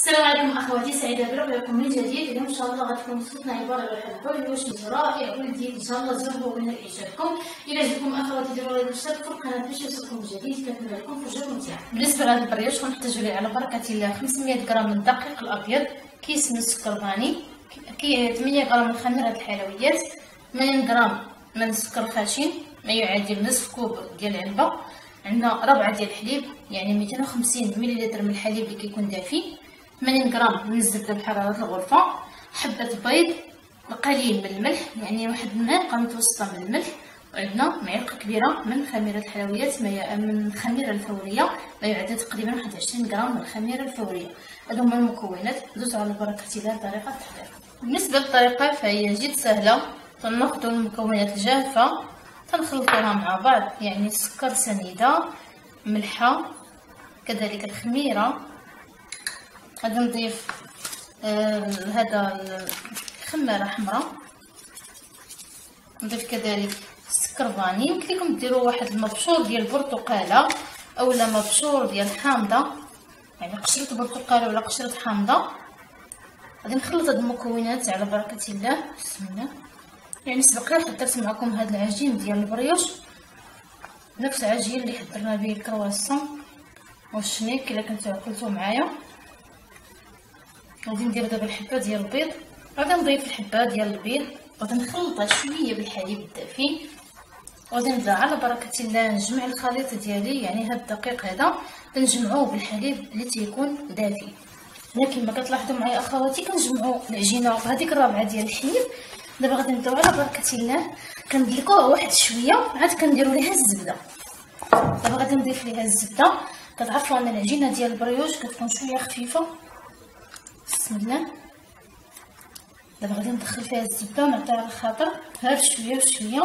السلام عليكم اخواتي، سعيده بلقائكم من جديد. اليوم ان شاء الله غتكون صوتنا عباره على بريوش من رائع ولذيذ، ان شاء الله تجربوه من اعجابكم. الى جاتكم اخواتي ديروا لايك واشتركوا في القناه باش يوصلكم جديد كنتمنى لكم فرجه ممتعه. بالنسبه لهذا البريوش غنحتاجوا ليه على بركه الله 500 غرام من الدقيق الابيض، كيس من السكر فاني، 8 غرام من خميره الحلويات، 80 غرام من السكر خشن، ما يعادل نصف كوب ديال العلبه. عندنا ربعه ديال الحليب، يعني 250 ملل من الحليب اللي كيكون دافي، 80 غرام من الزبده بحراره الغرفه، حبه بيض، القليل من الملح، يعني واحد المعلقه متوسطه من الملح، وعندنا معلقه كبيره من خميره الحلويات، من الخميره الفوريه، ما يعادل تقريبا 21 غرام من الخميره الفوريه. هادو هما المكونات. دوزو على بركه الله طريقه التحضير. بالنسبه للطريقه فهي جد سهله، تناخذوا المكونات الجافه تنخلطوها مع بعض، يعني السكر سنيده، ملحه، كذلك الخميره. غادي نضيف هذا الخميره حمراء، نضيف كذلك السكر فاني. يمكن لكم ديروا واحد المبشور ديال البرتقاله اولا مبشور ديال الحامضه، يعني قشره برتقاله ولا قشره حامضه. غادي نخلط هاد المكونات على بركه الله. بسم الله. يعني سبق لي حضرت معكم هاد العجين ديال البريوش، نفس العجين اللي حضرنا به الكرواسون والشنيك الا كنتو عقلتو معايا. غادي ندير دابا الحبه ديال البيض، غادي نضيف الحبه ديال البيض وغادي نخلطها شويه بالحليب الدافي، وغادي نبدا على بركه الله نجمع الخليط ديالي. يعني هاد الدقيق هذا كنجمعوه بالحليب اللي تيكون دافي. هنا كما كتلاحظوا معايا اخواتي كنجمعوا العجينه بهذيك الرابعه ديال الحليب. دابا غادي نبداو على بركه الله كندلكوها واحد شويه، عاد كنديروا ليها الزبده. دابا غادي نضيف ليها الزبده. كتعرفوا ان العجينه ديال البريوش كتكون شويه خفيفه. بسم الله. دابا غادي ندخل فيها الزبده ونعطيها على الخاطر غير شويه بشويه.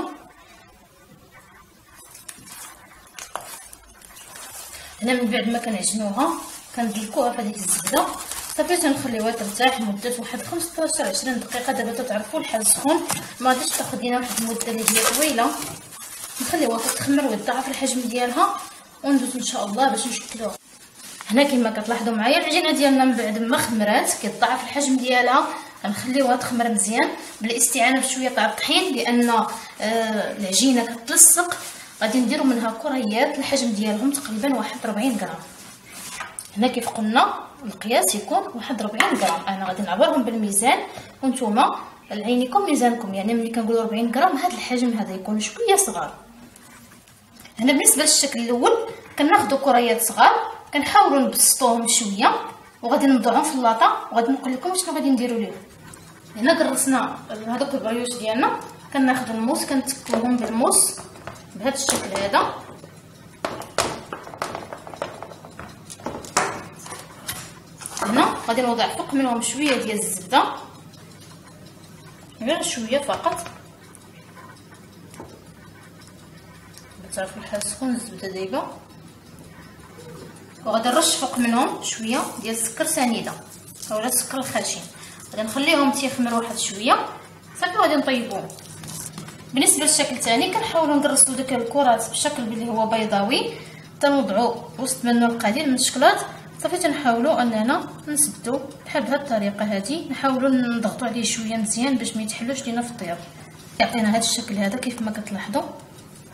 هنا من بعد ما كنعجنوها كندلكوها فهاديك الزبده صافي، تنخليوها ترتاح مده واحد 15 20 دقيقه. دابا تعرفوا الحال سخون، ما غاديش تاخذ لينا واحد المده اللي هي طويله. نخليوها تتخمر وتضاعف الحجم ديالها وندوز ان شاء الله باش نشكلوها. هنا كما كتلاحظوا معايا العجينه ديالنا من بعد ما خمرات كتضاعف الحجم ديالها. غنخليوها تخمر مزيان بالاستعانه بشويه تاع الطحين، لان العجينه كتلصق. غادي نديروا منها كريات الحجم ديالهم تقريبا 41 غرام. هنا كيف قلنا القياس يكون 41 غرام، انا غادي نعبرهم بالميزان وانتوما لعينكم ميزانكم. يعني ملي كنقولوا 40 غرام هذا الحجم هذا يكون شويه صغار. هنا بالنسبه للشكل الاول كناخذوا كريات صغار كنحاولوا نبسطوهم شويه وغادي نوضعهم في اللاطه، وغادي نقول لكم شنو غادي نديروا ليه. هنا كرسنا هذوك البريوش ديالنا، كناخذوا الموس كنتكوهم بالموس بهذا الشكل هذا. هنا غادي نوضع فوق منهم شويه ديال الزبده، غير شويه فقط. بتعرفوا الحال سخون الزبده دايبه. وغادي نرش فوق منهم شويه ديال السكر سنيده اولا السكر الخشن. غادي نخليهم تيخمروا واحد شويه صافي، وغادي نطيبوهم. بالنسبه للشكل الثاني كنحاولوا ندرسوا داك الكرات بشكل اللي هو بيضاوي، تنوضعوا وسط منه القليل من الشكلاط صافي. تنحاولوا اننا نسدوا بحال بهذه الطريقه هذه، نحاولوا نضغطوا عليه شويه مزيان باش ما يتحلوش لينا في الطياب. يعطينا هذا الشكل هذا كيف ما كتلاحظوا.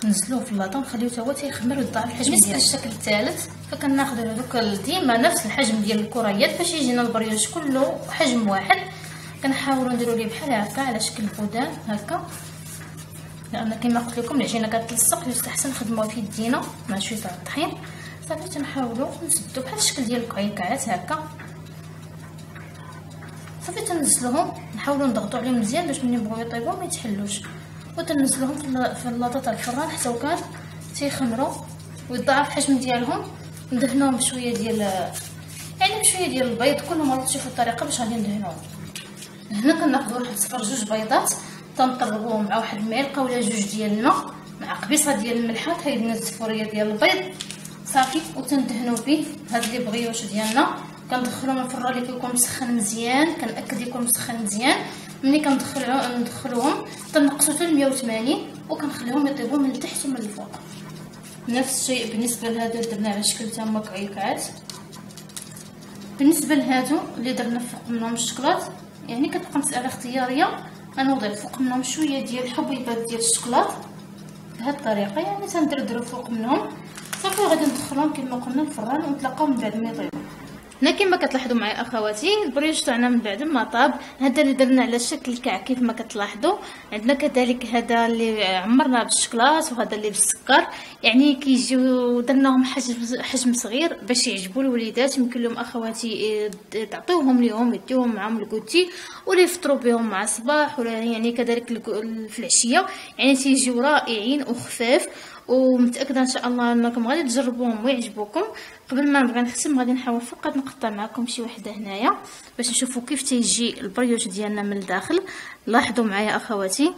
نزلوه في اللاطه ونخليوه تا هو تيخمر ويضاعف الحجم ديالو. بالنسبه للشكل الثالث فكناخذوا هذوك ديما نفس الحجم ديال الكريات باش يجينا البريوش كله حجم واحد. كنحاولوا نديروا ليه بحال هكا على شكل بودان هكا، لان كما قلت لكم العجينه كتلصق، يستحسن نخدموها في يدينا مع شويه تاع الطحين صافي. تنحاولوا نسدوا بحال الشكل ديال الكعكات هكا صافي. تنزلوهم نحاولوا نضغطوا عليهم مزيان باش ملي نبغيو يطيبوا ما يتحلوش، وتنزلوهم في اللاطه تاع الفران حتى وكان تيخمروا ويضاعف الحجم ديالهم. ندهنوهم بشويه ديال البيض كل مره تشوفوا الطريقه باش غادي ندهنوهم. هنا كناخذوا واحد صفر جوج بيضات تنطربوهم مع واحد المعلقه ولا جوج ديال الماء مع قبيصه ديال الملحه، تايد لنا الصفوريه ديال البيض صافي. وتندهنوا به هاد لي بغيوش ديالنا، كندخلوهم الفران اللي كيكون مسخن مزيان، كنأكد يكون مسخن مزيان. ملي كندخلوهم تنقصوا حتى 180 وكنخليهم يطيبوا من التحت ومن الفوق. نفس الشيء بالنسبه لهذا درنا على شكل تما كعكات. بالنسبه لهادو اللي درنا فوق منهم الشكلاط، يعني كتبقى مساله اختياريه. غنوضع فوق منهم شويه ديال الحبيبات ديال الشكلاط بهاد الطريقه، يعني تندردرو فوق منهم صافي، وغادي ندخلهم كما قلنا الفران ونتلاقاو من بعد ما يطيبو. هنا كما كتلاحظوا معايا اخواتي البريوش تاعنا من بعد ما طاب، هذا اللي درنا على شكل كاع كيف ما كتلاحظوا. عندنا كذلك هذا اللي عمرناه بالشكلاط وهذا اللي بالسكر، يعني كيجيو درناهم حجم صغير باش يعجبوا الوليدات. يمكن لهم اخواتي تعطيوهم ليهم يديوهم معهم الكوتي ولا يفطروا بهم مع الصباح، ولا يعني كذلك في العشيه، يعني تيجيو رائعين وخفاف. ومتاكده ان شاء الله انكم غادي تجربوهم ويعجبوكم. قبل ما نبغي نخسم غادي نحاول فقط نقطع معكم شي وحده هنايا باش نشوفوا كيف تيجي البريوش ديالنا من الداخل. لاحظوا معايا اخواتي،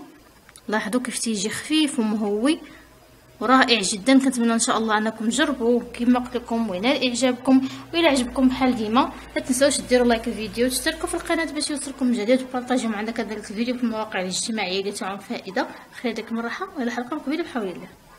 لاحظوا كيف تيجي خفيف ومهوي ورائع جدا. كنتمنى ان شاء الله انكم تجربوه كما قلت لكم وينال اعجابكم. والا عجبكم بحال ديما ما تنساوش ديروا لايك الفيديو وتشتركوا في القناه باش يوصلكم جديد، وبارطاجيو معنا كذلك الفيديو في المواقع الاجتماعيه اللي تاعهم فائده. خلي ديك المره وعلى حلقه مقبله بحول الله.